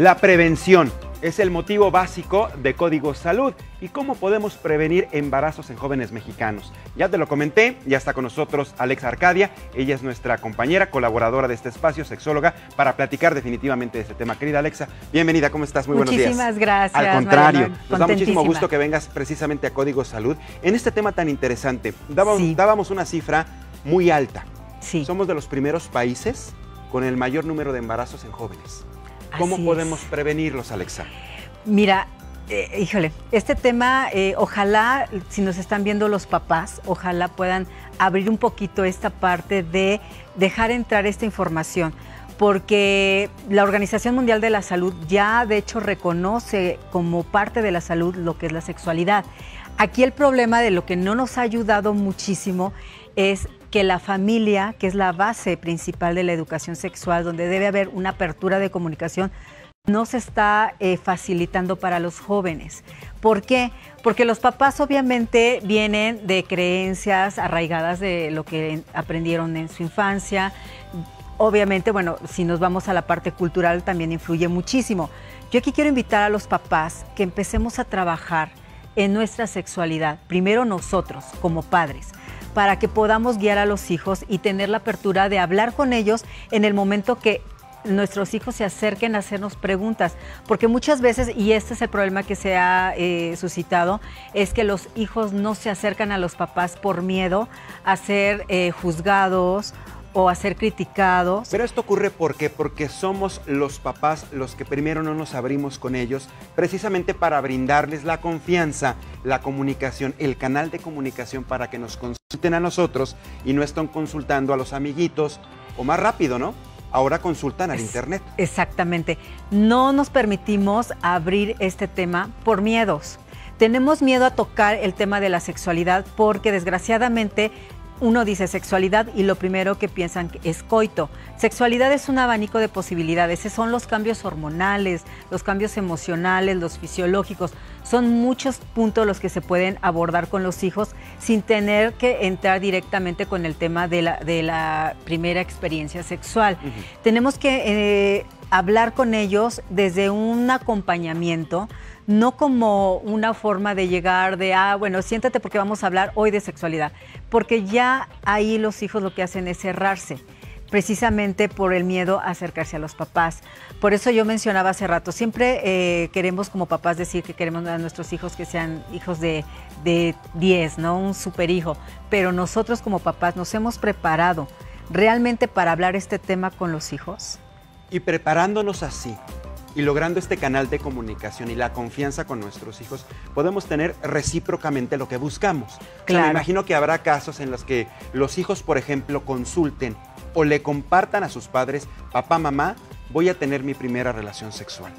La prevención es el motivo básico de Código Salud. ¿Y cómo podemos prevenir embarazos en jóvenes mexicanos? Ya te lo comenté, ya está con nosotros Alexa Arcadia. Ella es nuestra compañera, colaboradora de este espacio, sexóloga, para platicar definitivamente de este tema. Querida Alexa, bienvenida, ¿cómo estás? Muy buenos días. Muchísimas gracias. Al contrario, nos da muchísimo gusto que vengas precisamente a Código Salud en este tema tan interesante. Dábamos una cifra muy alta. Sí. Somos de los primeros países con el mayor número de embarazos en jóvenes. ¿Cómo podemos prevenirlos, Alexa? Mira, híjole, este tema, ojalá, si nos están viendo los papás, ojalá puedan abrir un poquito esta parte de dejar entrar esta información, porque la Organización Mundial de la Salud ya, de hecho, reconoce como parte de la salud lo que es la sexualidad. Aquí el problema de lo que no nos ha ayudado muchísimo es que la familia, que es la base principal de la educación sexual, donde debe haber una apertura de comunicación, no se está facilitando para los jóvenes. ¿Por qué? Porque los papás obviamente vienen de creencias arraigadas de lo que aprendieron en su infancia. Obviamente, bueno, si nos vamos a la parte cultural también influye muchísimo. Yo aquí quiero invitar a los papás que empecemos a trabajar en nuestra sexualidad, primero nosotros como padres, para que podamos guiar a los hijos y tener la apertura de hablar con ellos en el momento que nuestros hijos se acerquen a hacernos preguntas. Porque muchas veces, y este es el problema que se ha suscitado, es que los hijos no se acercan a los papás por miedo a ser juzgados o a ser criticados. Pero esto ocurre porque somos los papás los que primero no nos abrimos con ellos, precisamente para brindarles la confianza, la comunicación, el canal de comunicación para que nos consulten a nosotros y no están consultando a los amiguitos, o más rápido, ¿no? Ahora consultan al internet. Exactamente. No nos permitimos abrir este tema por miedos. Tenemos miedo a tocar el tema de la sexualidad porque desgraciadamente uno dice sexualidad y lo primero que piensan es coito. Sexualidad es un abanico de posibilidades. Esos son los cambios hormonales, los cambios emocionales, los fisiológicos. Son muchos puntos los que se pueden abordar con los hijos sin tener que entrar directamente con el tema de la primera experiencia sexual. Uh-huh. Tenemos que hablar con ellos desde un acompañamiento, no como una forma de llegar de, bueno, siéntate porque vamos a hablar hoy de sexualidad. Porque ya ahí los hijos lo que hacen es cerrarse, precisamente por el miedo a acercarse a los papás. Por eso yo mencionaba hace rato, siempre queremos como papás decir que queremos a nuestros hijos que sean hijos de 10, ¿no? Un super hijo. Pero nosotros como papás nos hemos preparado realmente para hablar este tema con los hijos. Y preparándonos así, y logrando este canal de comunicación y la confianza con nuestros hijos, podemos tener recíprocamente lo que buscamos. Claro. O sea, me imagino que habrá casos en los que los hijos, por ejemplo, consulten o le compartan a sus padres, papá, mamá, voy a tener mi primera relación sexual.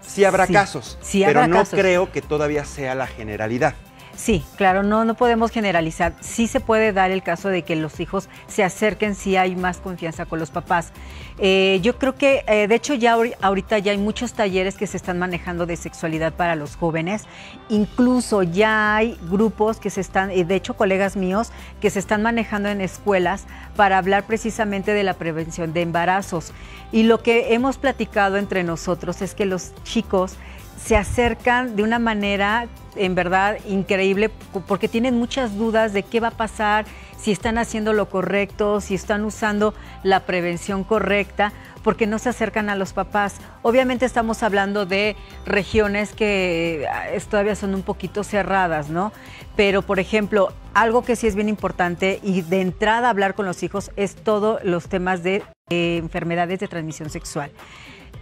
Sí habrá casos, pero no creo que todavía sea la generalidad. Sí, claro, no podemos generalizar. Sí se puede dar el caso de que los hijos se acerquen si hay más confianza con los papás. Yo creo que, de hecho, ya ahorita ya hay muchos talleres que se están manejando de sexualidad para los jóvenes. Incluso ya hay grupos que se están, de hecho, colegas míos, que se están manejando en escuelas para hablar precisamente de la prevención de embarazos. Y lo que hemos platicado entre nosotros es que los chicos se acercan de una manera en verdad increíble porque tienen muchas dudas de qué va a pasar, si están haciendo lo correcto, si están usando la prevención correcta, porque no se acercan a los papás. Obviamente estamos hablando de regiones que todavía son un poquito cerradas, ¿no? Pero, por ejemplo, algo que sí es bien importante y de entrada hablar con los hijos es todos los temas de enfermedades de transmisión sexual.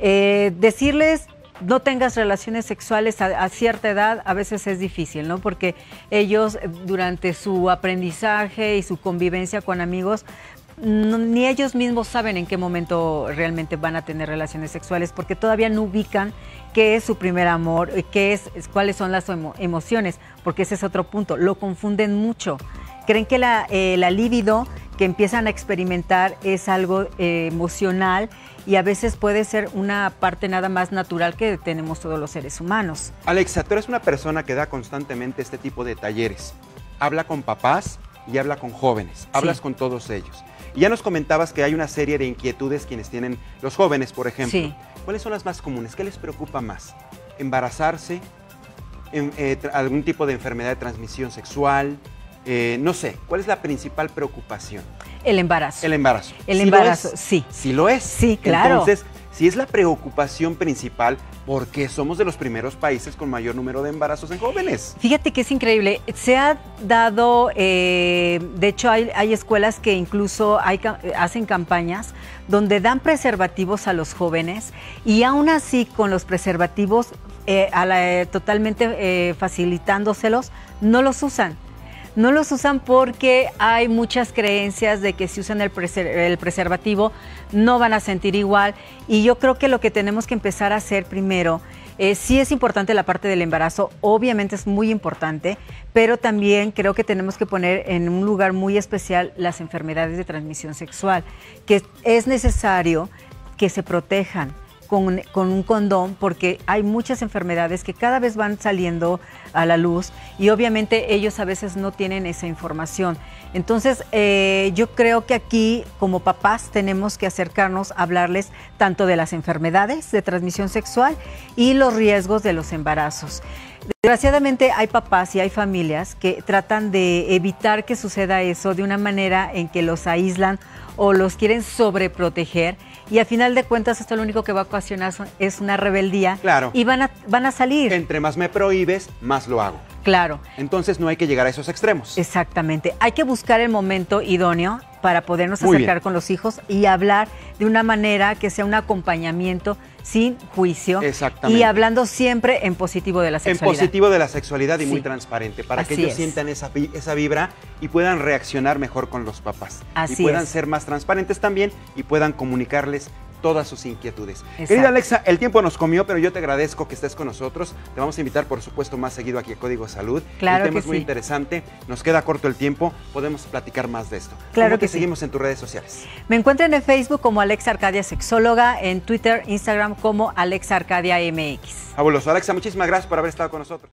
Decirles no tengas relaciones sexuales a cierta edad, a veces es difícil, ¿no? Porque ellos durante su aprendizaje y su convivencia con amigos, ni ellos mismos saben en qué momento realmente van a tener relaciones sexuales, porque todavía no ubican qué es su primer amor, cuáles son las emociones, porque ese es otro punto, lo confunden mucho. Creen que la libido que empiezan a experimentar es algo emocional y a veces puede ser una parte nada más natural que tenemos todos los seres humanos. Alexa, tú eres una persona que da constantemente este tipo de talleres. Habla con papás y habla con jóvenes, hablas con todos ellos. Y ya nos comentabas que hay una serie de inquietudes quienes tienen los jóvenes, por ejemplo. Sí. ¿Cuáles son las más comunes? ¿Qué les preocupa más? ¿Embarazarse? ¿Algún tipo de enfermedad de transmisión sexual? No sé, ¿cuál es la principal preocupación? El embarazo. El embarazo. El embarazo, sí. ¿Sí lo es? Sí, claro. Entonces, si es la preocupación principal, ¿por qué somos de los primeros países con mayor número de embarazos en jóvenes? Fíjate que es increíble. Se ha dado, de hecho hay escuelas que incluso hacen campañas donde dan preservativos a los jóvenes y aún así con los preservativos totalmente facilitándoselos, no los usan. No los usan porque hay muchas creencias de que si usan el preservativo no van a sentir igual, y yo creo que lo que tenemos que empezar a hacer primero, sí es importante la parte del embarazo, obviamente es muy importante, pero también creo que tenemos que poner en un lugar muy especial las enfermedades de transmisión sexual, que es necesario que se protejan con un condón, porque hay muchas enfermedades que cada vez van saliendo a la luz y obviamente ellos a veces no tienen esa información. Entonces, yo creo que aquí como papás tenemos que acercarnos a hablarles tanto de las enfermedades de transmisión sexual y los riesgos de los embarazos. Desgraciadamente hay papás y hay familias que tratan de evitar que suceda eso de una manera en que los aíslan o los quieren sobreproteger, y a final de cuentas esto lo único que va a ocasionar es una rebeldía. Claro. Y van a salir. Entre más me prohíbes, más lo hago. Claro. Entonces no hay que llegar a esos extremos. Exactamente. Hay que buscar el momento idóneo para podernos acercar con los hijos y hablar de una manera que sea un acompañamiento sin juicio. Exactamente. Y hablando siempre en positivo de la sexualidad. En positivo de la sexualidad y muy transparente, para que ellos sientan esa vibra y puedan reaccionar mejor con los papás. Así y puedan ser más transparentes también y puedan comunicarles todas sus inquietudes. Exacto. Querida Alexa, el tiempo nos comió, pero yo te agradezco que estés con nosotros. Te vamos a invitar, por supuesto, más seguido aquí a Código Salud. Claro, el tema es muy interesante, nos queda corto el tiempo, podemos platicar más de esto. Claro que sí. Seguimos en tus redes sociales. Me encuentran en Facebook como Alexa Arcadia Sexóloga, en Twitter, Instagram como Alexa Arcadia MX. Fabuloso. Alexa, muchísimas gracias por haber estado con nosotros.